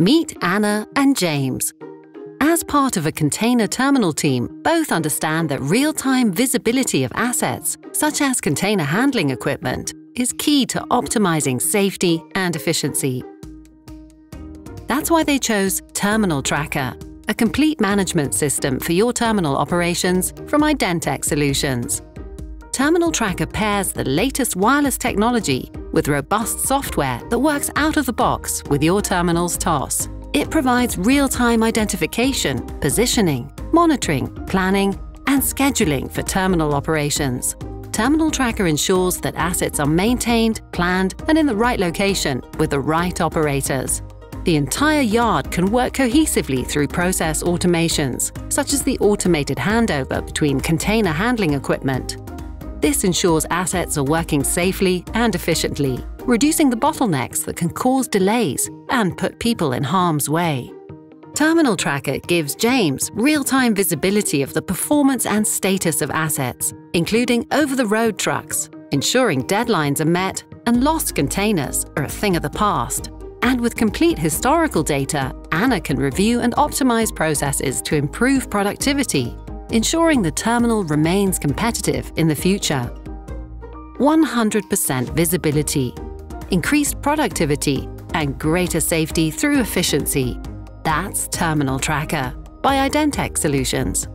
Meet Anna and James. As part of a container terminal team, both understand that real-time visibility of assets, such as container handling equipment, is key to optimizing safety and efficiency. That's why they chose Terminal Tracker, a complete management system for your terminal operations from Identec Solutions. Terminal Tracker pairs the latest wireless technology with robust software that works out of the box with your terminal's TOS. It provides real-time identification, positioning, monitoring, planning, and scheduling for terminal operations. Terminal Tracker ensures that assets are maintained, planned, and in the right location with the right operators. The entire yard can work cohesively through process automations, such as the automated handover between container handling equipment. This ensures assets are working safely and efficiently, reducing the bottlenecks that can cause delays and put people in harm's way. Terminal Tracker gives James real-time visibility of the performance and status of assets, including over-the-road trucks, ensuring deadlines are met and lost containers are a thing of the past. And with complete historical data, Anna can review and optimize processes to improve productivity, ensuring the terminal remains competitive in the future. 100% visibility, increased productivity, and greater safety through efficiency. That's Terminal Tracker by Identec Solutions.